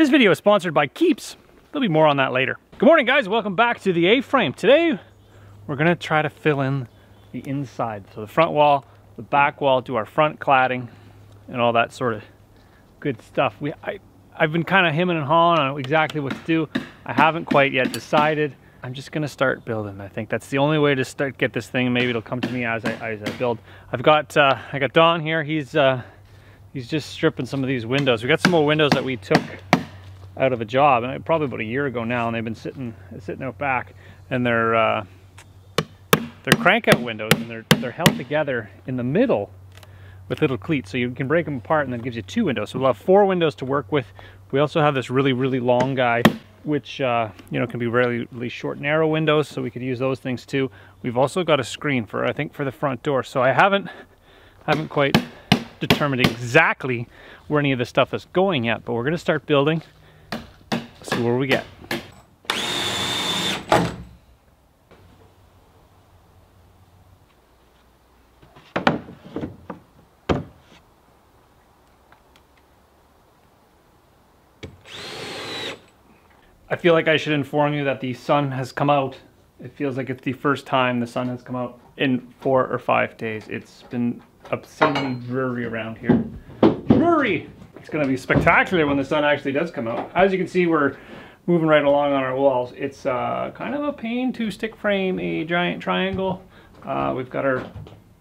This video is sponsored by Keeps. There'll be more on that later. Good morning, guys. Welcome back to the A-frame. Today, we're gonna try to fill in the inside. So the front wall, the back wall, do our front cladding and all that sort of good stuff. I've been kind of hemming and hawing on exactly what to do. I haven't quite yet decided. I'm just gonna start building. I think that's the only way to start, get this thing. Maybe it'll come to me as I build. I've got I got Don here. He's just stripping some of these windows. We got some more windows that we took out of a job, and probably about a year ago now, and they've been sitting out back, and they're crank out windows, and they're held together in the middle with little cleats, so you can break them apart, and that gives you two windows. So we'll have four windows to work with. We also have this really, really long guy, which you know, can be really, really short, narrow windows, so we could use those things too. We've also got a screen for, I think, for the front door. So I haven't quite determined exactly where any of this stuff is going yet, but we're gonna start building. Let's see where we get. I feel like I should inform you that the sun has come out. It feels like it's the first time the sun has come out in 4 or 5 days. It's been obscenely dreary around here. Dreary! It's gonna be spectacular when the sun actually does come out. As you can see, we're moving right along on our walls. It's kind of a pain to stick frame a giant triangle. We've got our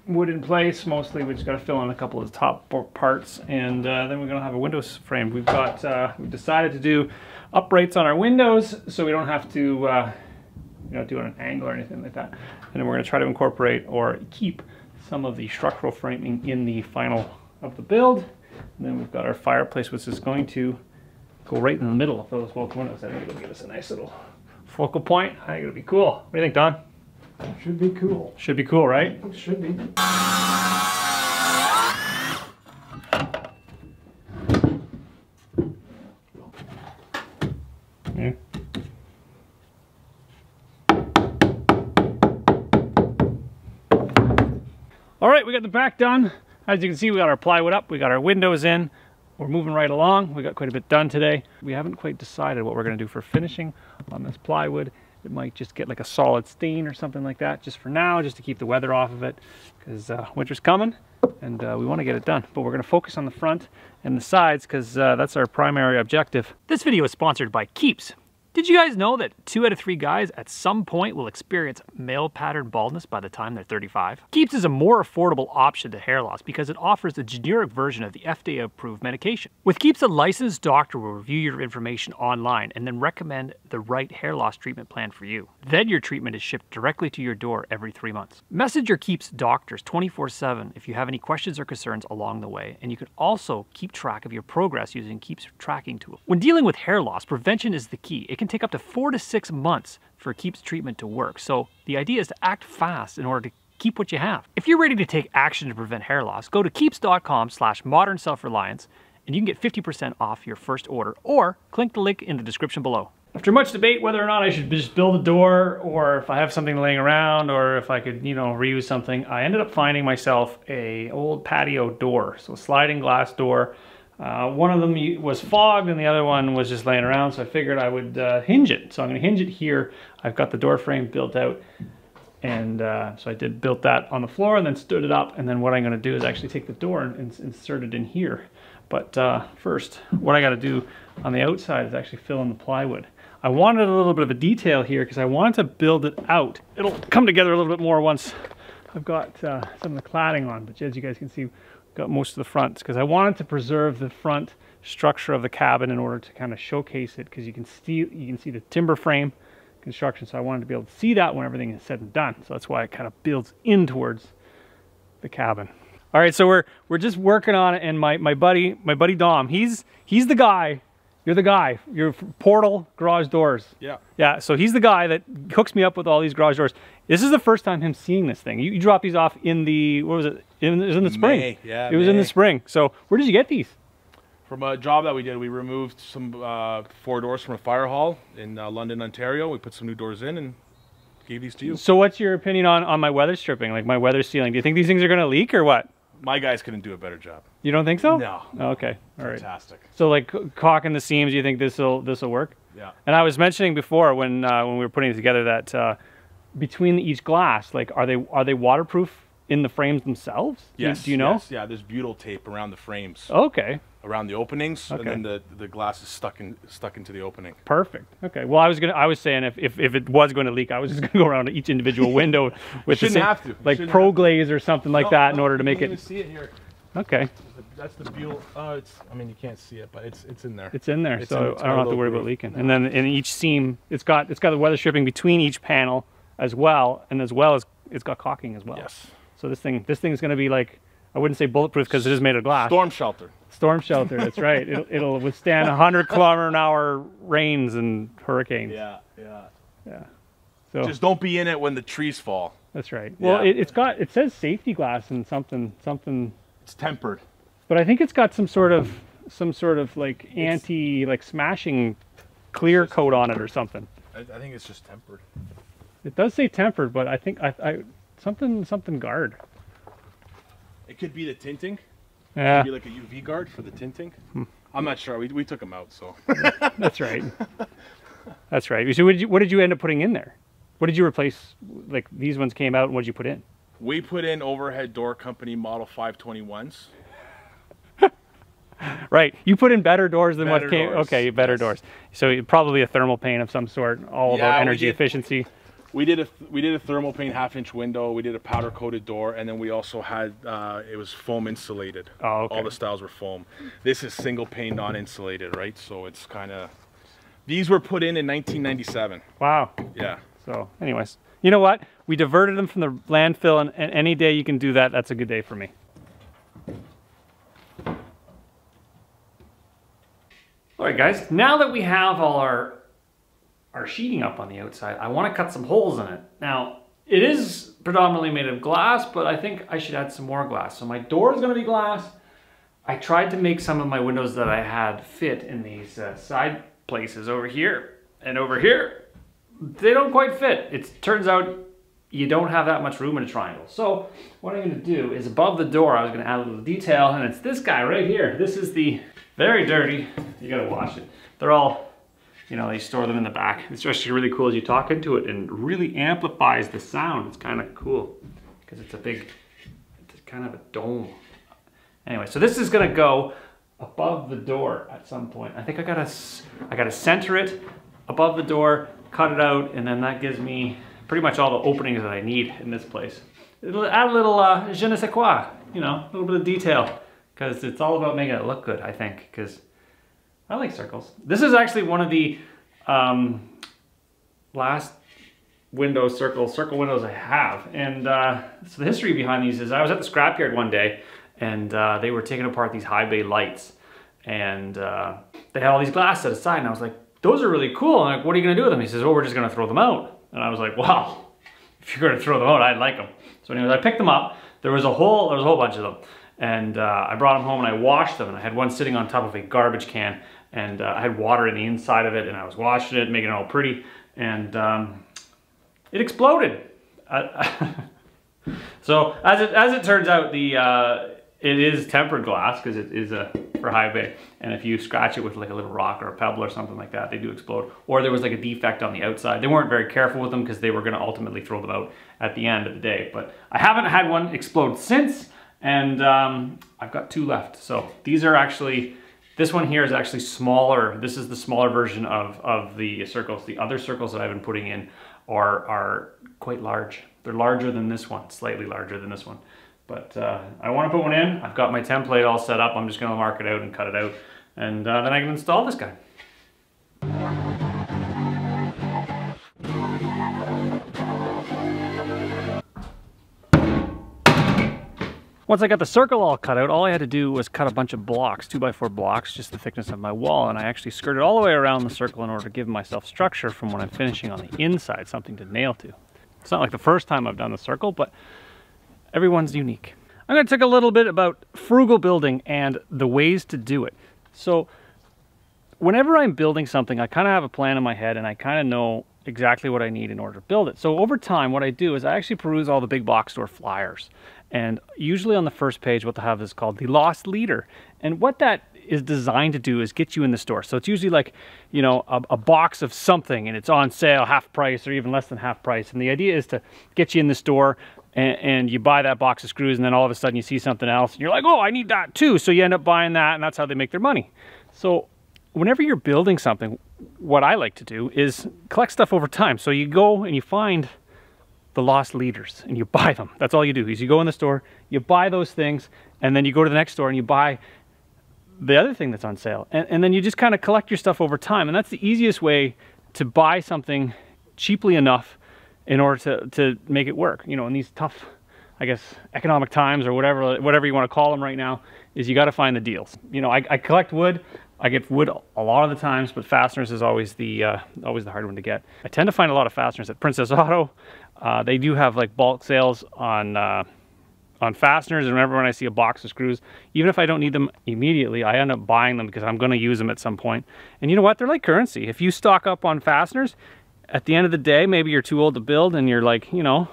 wood in place. Mostly we just gotta fill in a couple of the top parts, and then we're gonna have a window frame. We've got, we've decided to do uprights on our windows, so we don't have to you know, do it on an angle or anything like that. And then we're gonna try to incorporate or keep some of the structural framing in the final of the build. And then we've got our fireplace, which is going to go right in the middle of those both windows. I think it'll give us a nice little focal point. I think it'll be cool. What do you think, Don? Should be cool. Should be cool, right? It should be. Yeah. All right, we got the back done. As you can see, we got our plywood up, we got our windows in, we're moving right along. We got quite a bit done today. We haven't quite decided what we're gonna do for finishing on this plywood. It might just get like a solid stain or something like that, just for now, just to keep the weather off of it, because winter's coming, and we wanna get it done. But we're gonna focus on the front and the sides, because that's our primary objective. This video is sponsored by Keeps. Did you guys know that 2 out of 3 guys at some point will experience male pattern baldness by the time they're 35? Keeps is a more affordable option to hair loss because it offers a generic version of the FDA approved medication. With Keeps, a licensed doctor will review your information online and then recommend the right hair loss treatment plan for you. Then your treatment is shipped directly to your door every 3 months. Message your Keeps doctors 24/7 if you have any questions or concerns along the way, and you can also keep track of your progress using Keeps tracking tool. When dealing with hair loss, prevention is the key. It can take up to 4 to 6 months for Keeps treatment to work. So the idea is to act fast in order to keep what you have. If you're ready to take action to prevent hair loss, go to keeps.com/modernselfreliance and you can get 50% off your first order, or click the link in the description below. After much debate whether or not I should just build a door, or if I have something laying around, or if I could, you know, reuse something, I ended up finding myself an old patio door, so a sliding glass door. One of them was fogged and the other one was just laying around, so I figured I would hinge it. So I'm gonna hinge it here. I've got the door frame built out, and so I built that on the floor and then stood it up, and then what I'm gonna do is actually take the door and insert it in here. But first, what I gotta do on the outside is actually fill in the plywood. I wanted a little bit of a detail here because I wanted to build it out. It'll come together a little bit more once I've got some of the cladding on, but as you guys can see, got most of the fronts, because I wanted to preserve the front structure of the cabin in order to kind of showcase it, because you can see the timber frame construction, so I wanted to be able to see that when everything is said and done. So that's why it kind of builds in towards the cabin. All right, so we're just working on it, and my buddy Dom, he's the guy. You're the guy. You're Portal Garage Doors. Yeah. Yeah, so he's the guy that hooks me up with all these garage doors. This is the first time him seeing this thing. You dropped these off in the, what was it? It was in the spring. May. Yeah, it was May. In the spring. So where did you get these? From a job that we did. We removed some 4 doors from a fire hall in London, Ontario. We put some new doors in and gave these to you. So what's your opinion on my weather stripping, like my weather sealing? Do you think these things are going to leak or what? My guys couldn't do a better job. You don't think so? No. Oh, okay. All right. Fantastic. So like caulking the seams, you think this will work? Yeah. And I was mentioning before when we were putting it together that between each glass, like are they waterproof in the frames themselves? Yes. Do you know? Yes. Yeah. There's butyl tape around the frames. Okay. Around the openings, okay. And then the glass is stuck into the opening. Perfect. Okay. Well, I was saying if it was going to leak, I was just going to go around to each individual window with the same, have to. Like pro glaze or something like that in order to make it. You can see it here. Okay. That's the butyl. I mean, you can't see it, but it's in there. It's in there, so I don't have to worry about leaking. No. And then in each seam, it's got the weather stripping between each panel as well, and as well as it's got caulking as well. Yes. So this thing is going to be like, I wouldn't say bulletproof because it is made of glass. Storm shelter. Storm shelter, that's right. It'll withstand 100 kilometer an hour rains and hurricanes. Yeah, yeah. Yeah. So just don't be in it when the trees fall. That's right. Yeah. Well, it says safety glass and something. It's tempered. But I think it's got some sort of like like smashing clear coat on it or something. I think it's just tempered. It does say tempered, but I think something guard. It could be the tinting. Yeah. Maybe like a UV guard for the tinting. I'm not sure. We took them out, so. That's right. That's right. So what did you end up putting in there? What did you replace? Like these ones came out, and what did you put in? We put in Overhead Door Company model 521s. Right. You put in better doors than better what came. Doors. Okay, better doors. So probably a thermal pane of some sort. All about energy efficiency. We did a thermal pane 1/2-inch window. We did a powder coated door, and then we also had it was foam insulated. Oh, okay. All the styles were foam. This is single pane non insulated, right? So it's kind of. These were put in 1997. Wow. Yeah. So, anyways, you know what? We diverted them from the landfill, and any day you can do that, that's a good day for me. All right, guys. Now that we have all our sheeting up on the outside, I want to cut some holes in it. Now, it is predominantly made of glass, but I think I should add some more glass. So my door is going to be glass. I tried to make some of my windows that I had fit in these side places over here and over here. They don't quite fit. It turns out you don't have that much room in a triangle. So what I'm going to do is above the door, I was going to add a little detail, and it's this guy right here. This is the very dirty. You got to wash it. They're all, you know, they store them in the back. It's actually really cool as you talk into it and really amplifies the sound. It's kind of cool because it's kind of a dome. Anyway, so this is gonna go above the door at some point. I think I gotta center it above the door, cut it out, and then that gives me pretty much all the openings that I need in this place. It'll add a little je ne sais quoi, you know, a little bit of detail because it's all about making it look good, I think, because I like circles. This is actually one of the last circle windows I have. And so the history behind these is I was at the scrapyard one day and they were taking apart these high bay lights. And they had all these glass set aside and I was like, those are really cool. I'm like, what are you gonna do with them? He says, oh, we're just gonna throw them out. And I was like, wow, if you're gonna throw them out, I'd like them. So anyways, I picked them up. There was a whole bunch of them. And I brought them home and I washed them. And I had one sitting on top of a garbage can. And I had water in the inside of it, and I was washing it, making it all pretty, and it exploded. So as it turns out, it is tempered glass because it is for high bay, and if you scratch it with like a little rock or a pebble or something like that, they do explode. Or there was like a defect on the outside. They weren't very careful with them because they were going to ultimately throw them out at the end of the day. But I haven't had one explode since, and I've got two left. So these are actually. This one here is actually smaller. This is the smaller version of the circles. The other circles that I've been putting in are quite large. They're larger than this one, slightly larger than this one. But I want to put one in. I've got my template all set up. I'm just going to mark it out and cut it out. And then I can install this guy. Once I got the circle all cut out, all I had to do was cut a bunch of blocks, 2x4 blocks, just the thickness of my wall, and I actually skirted all the way around the circle in order to give myself structure from when I'm finishing on the inside, something to nail to. It's not like the first time I've done the circle, but everyone's unique. I'm gonna talk a little bit about frugal building and the ways to do it. So whenever I'm building something, I kind of have a plan in my head and I kind of know exactly what I need in order to build it. So over time, what I do is I actually peruse all the big box store flyers. And usually on the first page, what they'll have is called the lost leader. And what that is designed to do is get you in the store. So it's usually like, you know, a box of something and it's on sale, half price or even less than half price. And the idea is to get you in the store and you buy that box of screws, and then all of a sudden you see something else and you're like, oh, I need that too. So you end up buying that, and that's how they make their money. So whenever you're building something, what I like to do is collect stuff over time. So you go and you find the lost leaders and you buy them. That's all you do, is you go in the store, you buy those things, and then you go to the next store and you buy the other thing that's on sale. And then you just kind of collect your stuff over time. And that's the easiest way to buy something cheaply enough in order to make it work. You know, in these tough, I guess, economic times or whatever you want to call them right now, is you got to find the deals. You know, I collect wood. I get wood a lot of the times, but fasteners is always the hard one to get. I tend to find a lot of fasteners at Princess Auto. They do have like bulk sales on fasteners, and whenever when I see a box of screws, even if I don't need them immediately, I end up buying them because I'm going to use them at some point. And you know what? They're like currency. If you stock up on fasteners, at the end of the day, maybe you're too old to build and you're like, you know,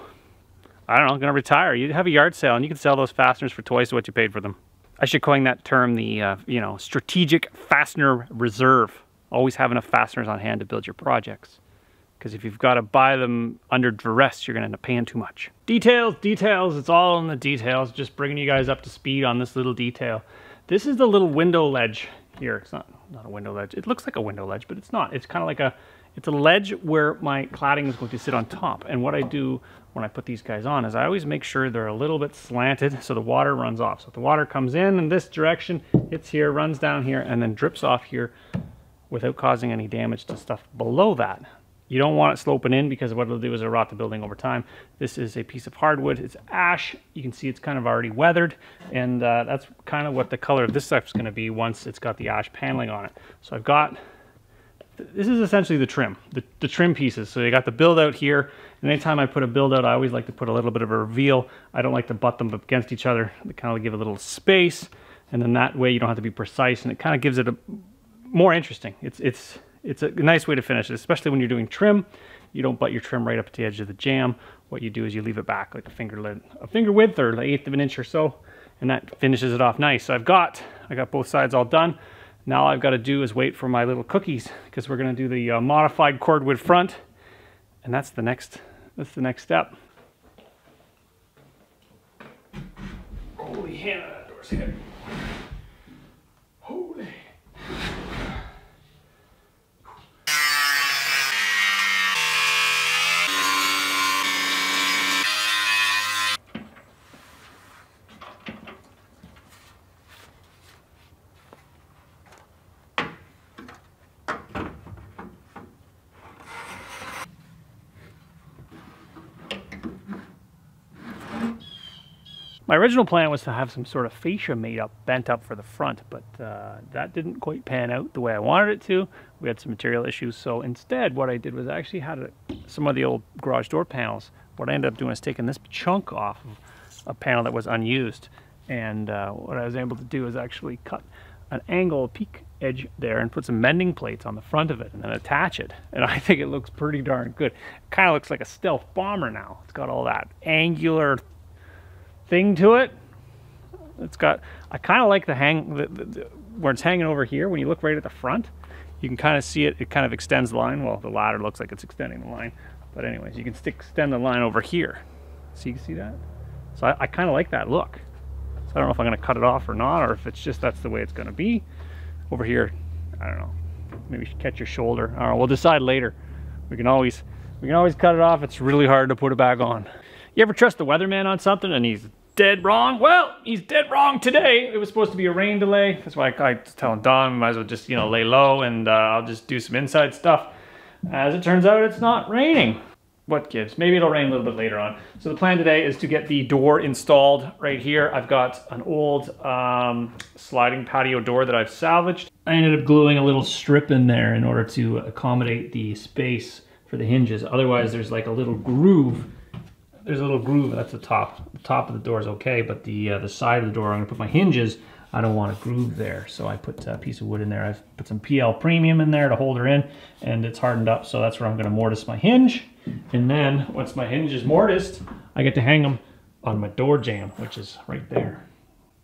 I don't know, I'm going to retire. You have a yard sale and you can sell those fasteners for twice what you paid for them. I should coin that term, the, you know, strategic fastener reserve. Always have enough fasteners on hand to build your projects. Because if you've got to buy them under duress, you're going to end up paying too much. Details, details, it's all in the details. Just bringing you guys up to speed on this little detail. This is the little window ledge here. It's not a window ledge. It looks like a window ledge, but it's not. It's kind of like it's a ledge where my cladding is going to sit on top. And what I do when I put these guys on is I always make sure they're a little bit slanted so the water runs off. So if the water comes in this direction, hits here, runs down here, and then drips off here without causing any damage to stuff below that. You don't want it sloping in, because what it'll do is it'll rot the building over time. This is a piece of hardwood. It's ash. You can see it's kind of already weathered, and that's kind of what the color of this stuff is going to be once it's got the ash paneling on it. So I've got, this is essentially the trim, the trim pieces. So you got the build out here. And anytime I put a build out, I always like to put a little bit of a reveal. I don't like to butt them up against each other. They kind of give a little space, and then that way you don't have to be precise, and it kind of gives it a more interesting. It's a nice way to finish it, especially when you're doing trim. You don't butt your trim right up at the edge of the jamb. What you do is you leave it back like a finger width or like 1/8 of an inch or so, and that finishes it off nice. So I got both sides all done. Now all I've got to do is wait for my little cookies, because we're going to do the modified cordwood front, and that's the next step. Holy Hannah, that door's heavy. Holy. My original plan was to have some sort of fascia made up, bent up for the front, but that didn't quite pan out the way I wanted it to. We had some material issues, so instead what I did was I actually had some of the old garage door panels. What I ended up doing is taking this chunk off of a panel that was unused, and what I was able to do is actually cut an angle peak edge there and put some mending plates on the front of it and then attach it. And I think it looks pretty darn good. It kind of looks like a stealth bomber now. It's got all that angular thing to it. It's got, I kind of like the hang, where it's hanging over here. When you look right at the front, you can kind of see it kind of extends the line. Well, the ladder looks like it's extending the line, but anyways, you can extend the line over here. So you can see that. So I kind of like that look. So I don't know if I'm going to cut it off or not, or if it's just that's the way it's going to be. Over here, I don't know, maybe you should catch your shoulder. I don't know, we'll decide later. We can always cut it off. It's really hard to put it back on. You ever trust the weatherman on something and he's dead wrong? Well, he's dead wrong today. It was supposed to be a rain delay. That's why I was telling Don, we might as well just, you know, lay low, and I'll just do some inside stuff. As it turns out, it's not raining. What gives? Maybe it'll rain a little bit later on. So the plan today is to get the door installed right here. I've got an old sliding patio door that I've salvaged. I ended up gluing a little strip in there in order to accommodate the space for the hinges. Otherwise, there's like a little groove. There's a little groove that's the top. The top of the door is okay, but the side of the door, I'm gonna put my hinges. I don't want a groove there, so I put a piece of wood in there. I've put some PL Premium in there to hold her in, and it's hardened up, so that's where I'm gonna mortise my hinge. And then once my hinge is mortised, I get to hang them on my door jamb, which is right there.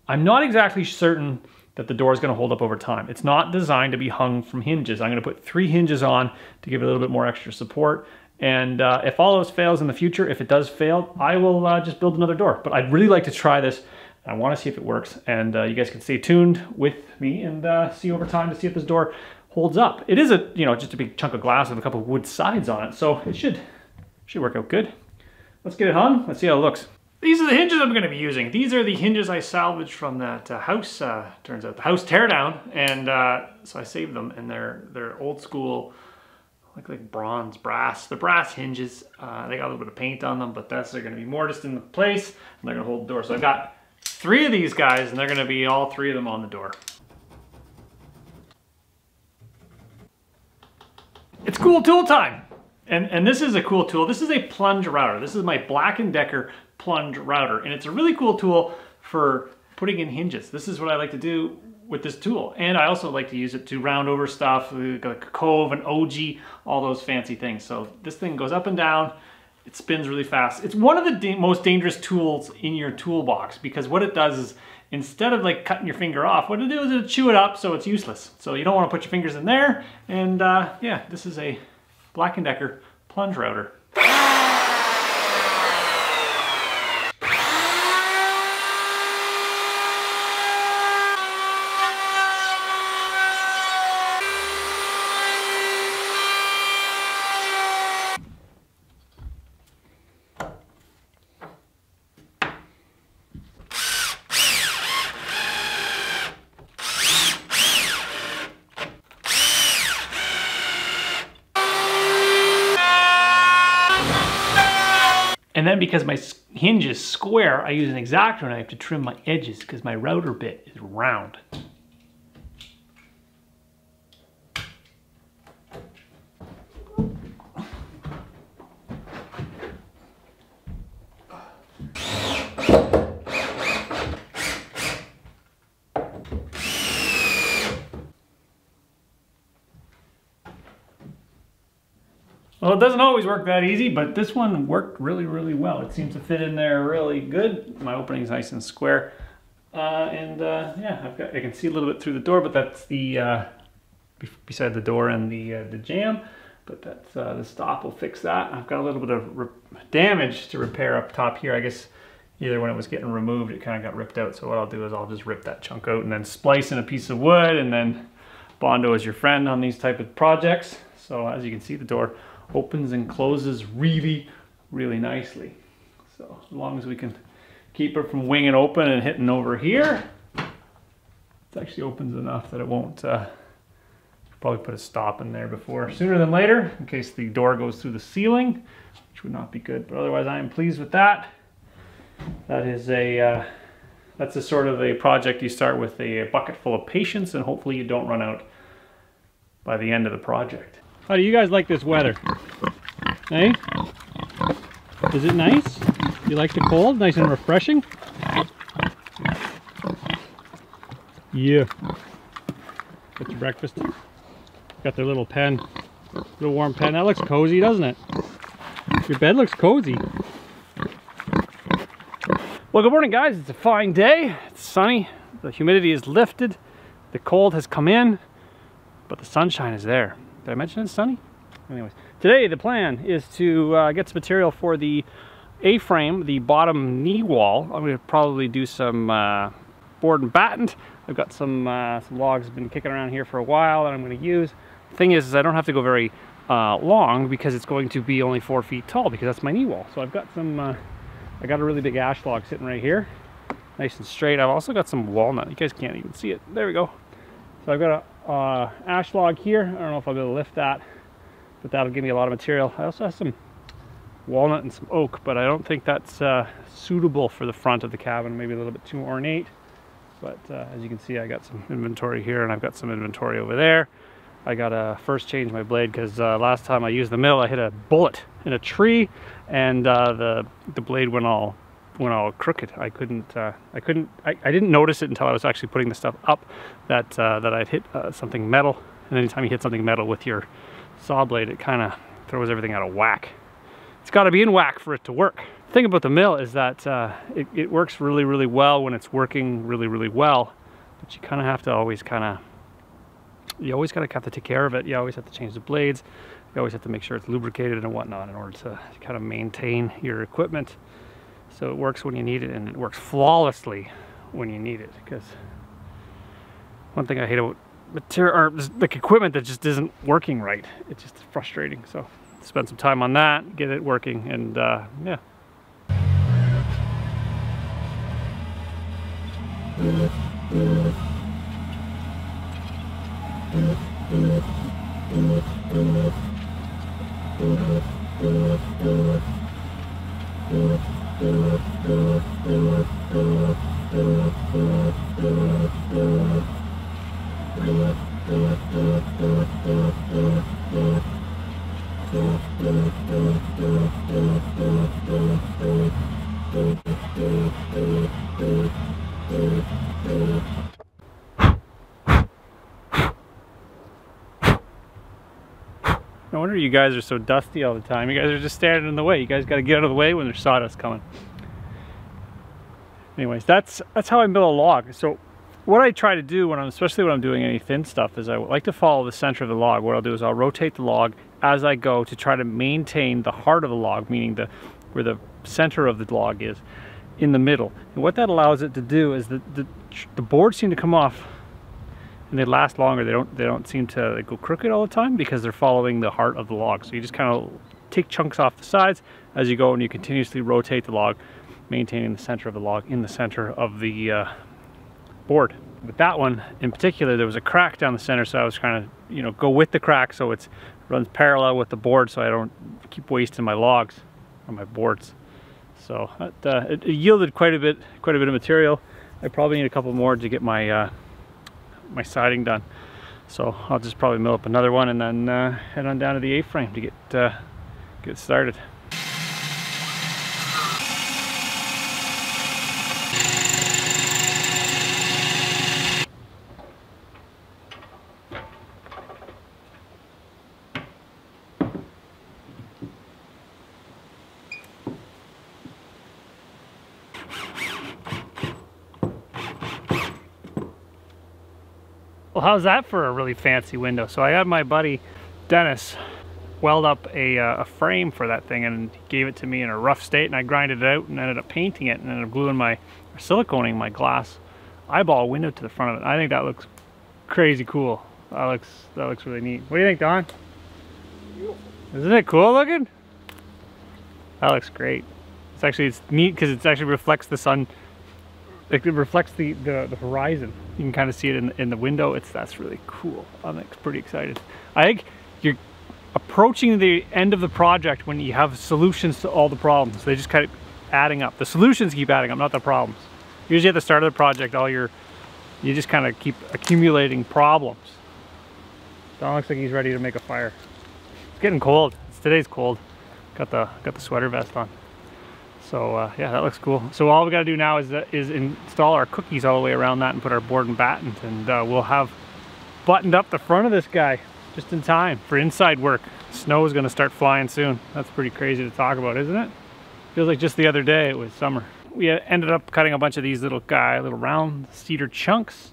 I'm not exactly certain that the door is gonna hold up over time. It's not designed to be hung from hinges. I'm gonna put 3 hinges on to give it a little bit more extra support. And if all else fails in the future, if it does fail, I will just build another door. But I'd really like to try this. I wanna see if it works. And you guys can stay tuned with me and see over time to see if this door holds up. It is a, you know, just a big chunk of glass with a couple of wood sides on it. So it should work out good. Let's get it hung, let's see how it looks. These are the hinges I'm gonna be using. These are the hinges I salvaged from that house, turns out the house teardown. And so I saved them, and they're old school, like bronze, brass. The brass hinges, they got a little bit of paint on them, but they're gonna be mortised in place, and they're gonna hold the door. So I've got 3 of these guys, and they're gonna be all 3 of them on the door. It's cool tool time. And this is a cool tool. This is a plunge router. This is my Black & Decker plunge router, and it's a really cool tool for putting in hinges. This is what I like to do with this tool, and I also like to use it to round over stuff like a cove, an OG, all those fancy things. So this thing goes up and down, it spins really fast. It's one of the most dangerous tools in your toolbox, because what it does is, instead of like cutting your finger off, what it does is it'll chew it up, so it's useless. So you don't want to put your fingers in there. And yeah, this is a Black & Decker plunge router. And then because my hinge is square, I use an X-Acto knife to trim my edges because my router bit is round. Well, it doesn't always work that easy, but this one worked really, really well. It seems to fit in there really good. My opening's nice and square. Yeah, I can see a little bit through the door, but that's the, beside the door and the jamb, but that's the stop will fix that. I've got a little bit of damage to repair up top here. I guess either when it was getting removed, it kind of got ripped out. So what I'll do is I'll just rip that chunk out and then splice in a piece of wood, and then Bondo is your friend on these type of projects. So as you can see, the door opens and closes really, really nicely. So as long as we can keep it from winging open and hitting over here, it actually opens enough that it won't, probably put a stop in there before, sooner than later, in case the door goes through the ceiling, which would not be good. But otherwise, I am pleased with that. That is a, that's a sort of a project you start with a bucket full of patience, and hopefully you don't run out by the end of the project. How do you guys like this weather? Hey? Is it nice? You like the cold? Nice and refreshing? Yeah. Got your breakfast. Got their little pen. Little warm pen. That looks cozy, doesn't it? Your bed looks cozy. Well, good morning, guys. It's a fine day. It's sunny. The humidity is lifted. The cold has come in. But the sunshine is there. Did I mention it's sunny? Anyways, today the plan is to get some material for the A-frame, the bottom knee wall. I'm gonna probably do some board and batten. I've got some logs been kicking around here for a while that I'm gonna use. The thing is I don't have to go very long because it's going to be only 4 feet tall because that's my knee wall. So I've got some, I got a really big ash log sitting right here, nice and straight. I've also got some walnut. You guys can't even see it. There we go. So I've got a ash log here. I don't know if I'll be able to lift that, but that'll give me a lot of material. I also have some walnut and some oak, but I don't think that's suitable for the front of the cabin. Maybe a little bit too ornate. But as you can see, I got some inventory here, and I've got some inventory over there. I gotta first change my blade because last time I used the mill, I hit a bullet in a tree, and the blade went all crooked. I didn't notice it until I was actually putting the stuff up that that I'd hit something metal. And anytime you hit something metal with your saw blade, it kind of throws everything out of whack. It's got to be in whack for it to work. The thing about the mill is that it works really, really well when it's working really, really well, but you kind of have to always you always kind of have to take care of it. You always have to change the blades. You always have to make sure it's lubricated and whatnot in order to kind of maintain your equipment. So it works when you need it, and it works flawlessly when you need it. Because one thing I hate about material or like equipment that just isn't working right, it's just frustrating. So spend some time on that, get it working, and yeah. No wonder you guys are so dusty all the time. You guys are just standing in the way. You guys got to get out of the way when there's sawdust coming. Anyways, that's how I mill a log. So what I try to do when I'm, especially when I'm doing any thin stuff, is I like to follow the center of the log. What I'll do is I'll rotate the log as I go to try to maintain the heart of the log, meaning where the center of the log is, in the middle. And what that allows it to do is that the boards seem to come off and they last longer. They don't seem to go crooked all the time because they're following the heart of the log. So you just kind of take chunks off the sides as you go, and you continuously rotate the log, maintaining the center of the log in the center of the board. But that one in particular, there was a crack down the center, so I was trying to, you know, go with the crack so it runs parallel with the board, so I don't keep wasting my logs or my boards. So it yielded quite a bit of material. I probably need a couple more to get my my siding done. So I'll just probably mill up another one and then head on down to the A-frame to get started. Well, how's that for a really fancy window? So I had my buddy Dennis weld up a frame for that thing, and he gave it to me in a rough state, and I grinded it out and ended up painting it, and ended up gluing or siliconing my glass eyeball window to the front of it. I think that looks crazy cool. That looks really neat. What do you think, Don? Isn't it cool looking? That looks great. It's actually, it's neat because it actually reflects the sun. It reflects the horizon. You can kind of see it in the window. That's really cool. I'm pretty excited. I think you're approaching the end of the project when you have solutions to all the problems. They just kind of adding up. The solutions keep adding up, not the problems. Usually at the start of the project, you just kind of keep accumulating problems. Don looks like he's ready to make a fire. It's getting cold. Today's cold. Got the sweater vest on. So yeah, that looks cool. So all we gotta do now is install our cookies all the way around that and put our board and battens, and we'll have buttoned up the front of this guy just in time for inside work. Snow is gonna start flying soon. That's pretty crazy to talk about, isn't it? Feels like just the other day it was summer. We ended up cutting a bunch of these little round cedar chunks.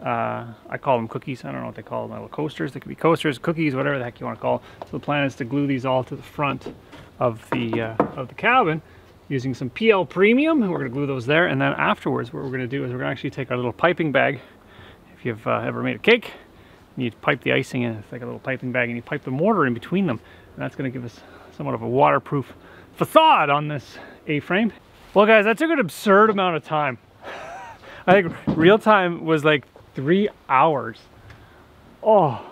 I call them cookies. I don't know what they call them. Little coasters. They could be coasters, cookies, whatever the heck you want to call them. So the plan is to glue these all to the front of the cabin, using some PL Premium. We're going to glue those there, and then afterwards what we're going to do is we're going to actually take our little piping bag. If you've ever made a cake, you pipe the icing in. It's like a little piping bag, and you pipe the mortar in between them, and that's going to give us somewhat of a waterproof facade on this A-frame. Well guys, that took an absurd amount of time. I think real time was like 3 hours. Oh,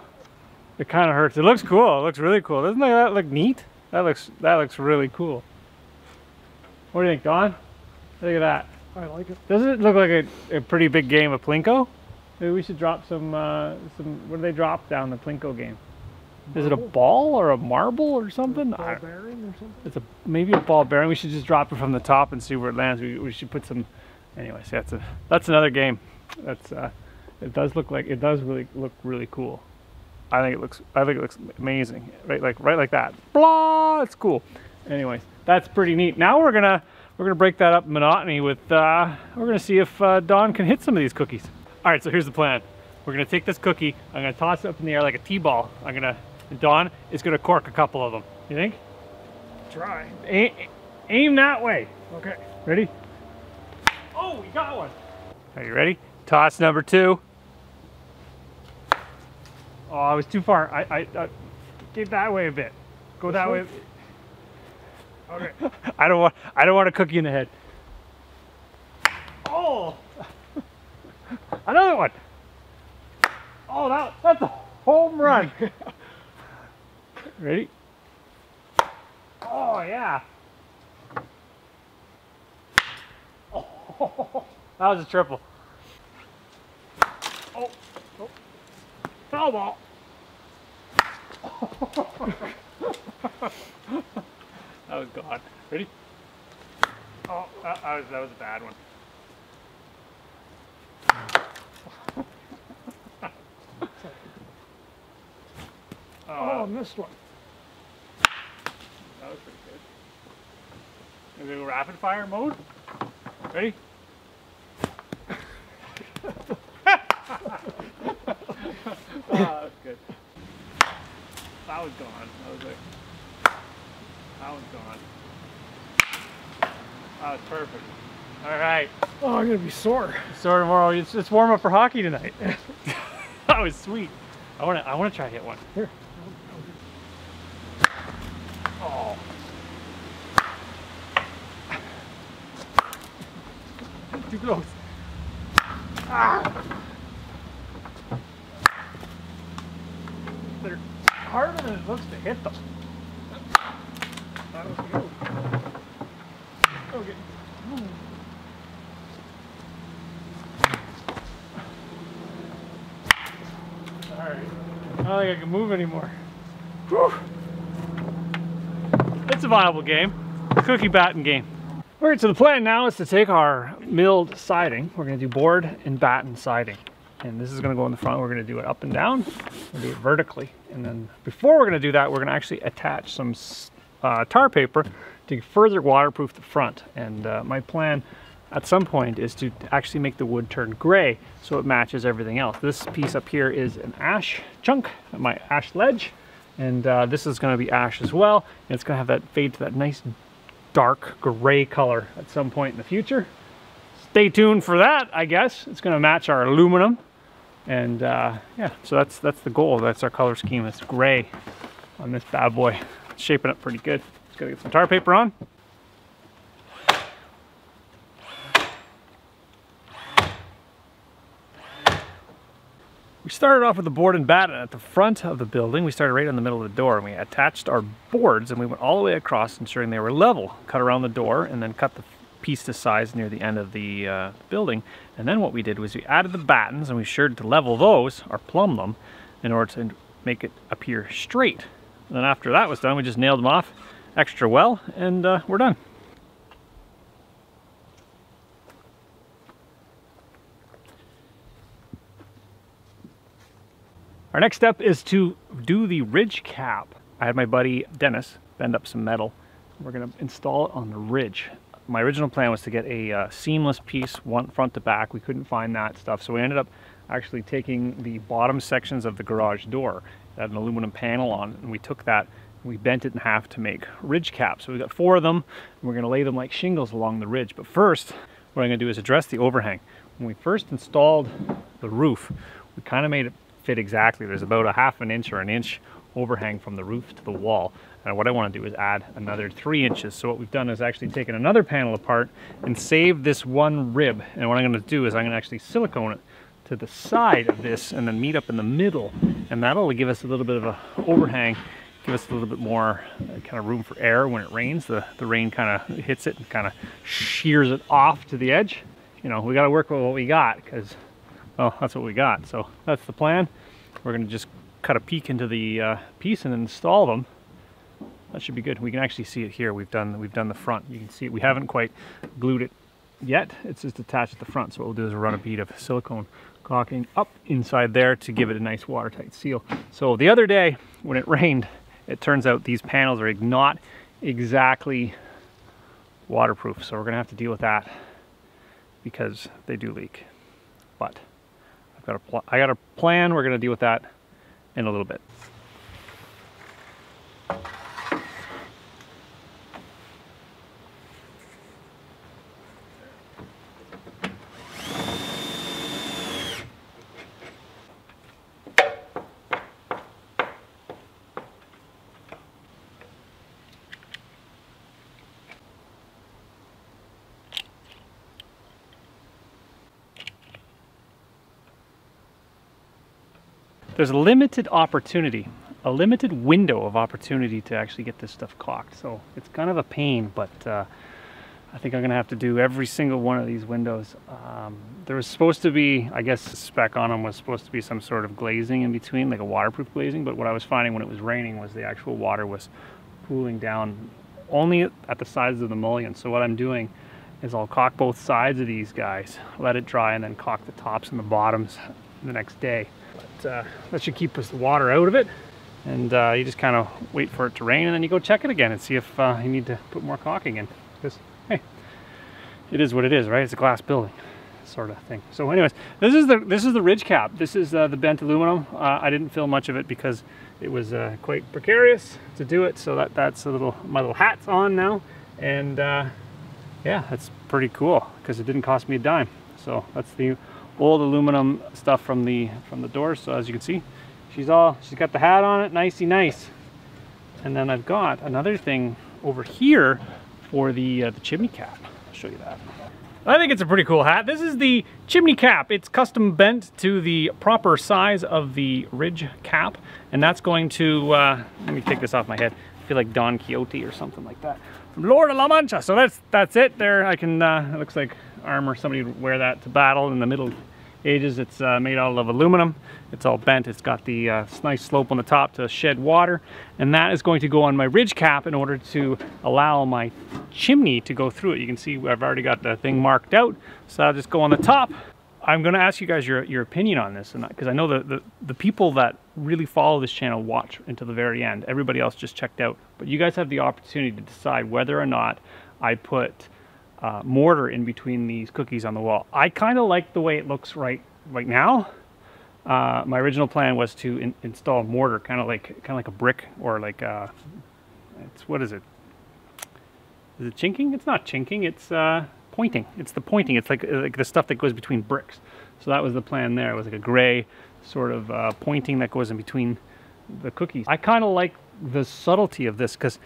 it kind of hurts. It looks cool. It looks really cool. Doesn't that look neat? That looks really cool. What do you think, Don? Look at that. I like it. Doesn't it look like a pretty big game of Plinko? Maybe we should drop some. What do they drop down the Plinko game? Marble? Is it a ball or a marble or something? Or a ball bearing or something? It's maybe a ball bearing. We should just drop it from the top and see where it lands. We should put some. Anyways, that's another game. It does look like, it does really look really cool. I think it looks amazing. Right like that. Blah. It's cool. Anyways. that's pretty neat. Now we're gonna break that up monotony with we're gonna see if Don can hit some of these cookies. All right, so here's the plan. We're gonna take this cookie, I'm gonna toss it up in the air like a t-ball. Don is gonna cork a couple of them. You think? Try. Aim that way. Okay. Ready? Oh, we got one. Are you ready? Toss number two. Oh, I was too far. I get that way a bit. Go that way. Okay. I don't want a cookie in the head. Oh, another one. Oh, that's a home run. Ready? Oh yeah. Oh, that was a triple. Oh. Oh. Foul ball. That was gone. Ready? Oh, that was a bad one. Oh, I missed one. That was pretty good. Are we going to go rapid fire mode? Ready? That was good. That was gone. That was like, that was gone. That was perfect. All right. Oh, I'm gonna be sore. Sore tomorrow. It's warm up for hockey tonight. That was sweet. I wanna try to hit one. Here. Oh. Too close. Ah. They're harder than it looks to hit them. That was good. Okay. All right. I don't think I can move anymore. Whew. It's a viable game. Cookie batting game. All right, so the plan now is to take our milled siding. We're gonna do board and batten siding. And this is gonna go in the front. We're gonna do it up and down. We'll do it vertically. And then before we're gonna do that, we're gonna actually attach some tar paper to further waterproof the front. And my plan at some point is to actually make the wood turn gray so it matches everything else. This piece up here is an ash chunk, my ash ledge. And this is gonna be ash as well. And it's gonna have that fade to that nice dark gray color at some point in the future. Stay tuned for that, I guess. It's gonna match our aluminum. And yeah, so that's the goal. That's our color scheme. It's gray on this bad boy. It's shaping up pretty good. Just gotta get some tar paper on. We started off with the board and batten at the front of the building. We started right in the middle of the door and we attached our boards and we went all the way across ensuring they were level. Cut around the door and then cut the piece to size near the end of the building. And then what we did was we added the battens and we ensured to level those or plumb them in order to make it appear straight. And then after that was done, we just nailed them off extra well and we're done. Our next step is to do the ridge cap. I had my buddy Dennis bend up some metal. We're gonna install it on the ridge. My original plan was to get a seamless piece, one front to back. We couldn't find that stuff, so we ended up actually taking the bottom sections of the garage door. It had an aluminum panel on it, and we took that, and we bent it in half to make ridge caps. So we've got four of them, and we're gonna lay them like shingles along the ridge. But first, what I'm gonna do is address the overhang. When we first installed the roof, we kind of made it fit exactly. There's about a half an inch or an inch overhang from the roof to the wall. And what I want to do is add another 3 inches. So what we've done is actually taken another panel apart and saved this one rib. And what I'm going to do is I'm going to actually silicone it to the side of this and then meet up in the middle. And that'll give us a little bit of an overhang, give us a little bit more kind of room for air when it rains. The rain kind of hits it and kind of shears it off to the edge. You know, we got to work with what we got because, well, that's what we got. So that's the plan. We're going to just cut a peek into the piece and install them. That should be good. We can actually see it here. We've done the front. You can see it. We haven't quite glued it yet. It's just attached at the front. So what we'll do is run a bead of silicone caulking up inside there to give it a nice watertight seal. So the other day when it rained, it turns out these panels are not exactly waterproof, so we're gonna have to deal with that because they do leak. But I've got I got a plan. We're gonna deal with that in a little bit. There's a limited opportunity, a limited window of opportunity to actually get this stuff caulked. So it's kind of a pain, but I think I'm going to have to do every single one of these windows. There was supposed to be, I guess the spec on them was supposed to be some sort of glazing in between, like a waterproof glazing. But what I was finding when it was raining was the actual water was pooling down only at the sides of the mullion. So what I'm doing is I'll caulk both sides of these guys, let it dry, and then caulk the tops and the bottoms the next day. But that should keep the water out of it, and you just kind of wait for it to rain, and then you go check it again and see if you need to put more caulking in, because hey, it is what it is, right? It's a glass building sort of thing. So anyways, this is the ridge cap. This is the bent aluminum. I didn't film much of it because it was quite precarious to do it, so that's a little, my little hat's on now, and yeah, that's pretty cool because it didn't cost me a dime. So that's the old aluminum stuff from the door. So as you can see, she's got the hat on it, nicey nice. And then I've got another thing over here for the chimney cap. I'll show you that. I think it's a pretty cool hat. This is the chimney cap. It's custom bent to the proper size of the ridge cap, and that's going to let me take this off my head. I feel like Don Quixote or something like that from Lord of La Mancha. So that's it there. I can it looks like armor. Somebody would wear that to battle in the Middle Ages. It's made out of aluminum. It's all bent. It's got the nice slope on the top to shed water, and that is going to go on my ridge cap in order to allow my chimney to go through it. You can see I've already got the thing marked out, so I'll just go on the top. I'm going to ask you guys your opinion on this, and because I know the people that really follow this channel watch until the very end. Everybody else just checked out, but you guys have the opportunity to decide whether or not I put mortar in between these cookies on the wall. I kind of like the way it looks right now. My original plan was to install mortar, kind of like a brick, or like it's, what is it? Is it chinking? It's not chinking. It's pointing. It's the pointing. It's like the stuff that goes between bricks. So that was the plan there. It was like a gray sort of pointing that goes in between the cookies. I kind of like the subtlety of this, because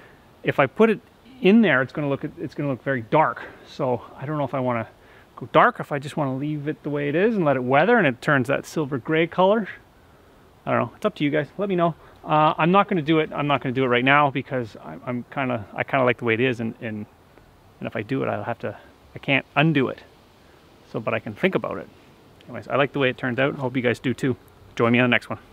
if I put it in there, it's going to look very dark. So I don't know if I want to go dark, if I just want to leave it the way it is and let it weather and it turns that silver gray color. I don't know, it's up to you guys. Let me know. I'm not going to do it right now, because I kind of like the way it is, and if I do it, I can't undo it. So but I can think about it. Anyways, I like the way it turns out. Hope you guys do too. Join me on the next one.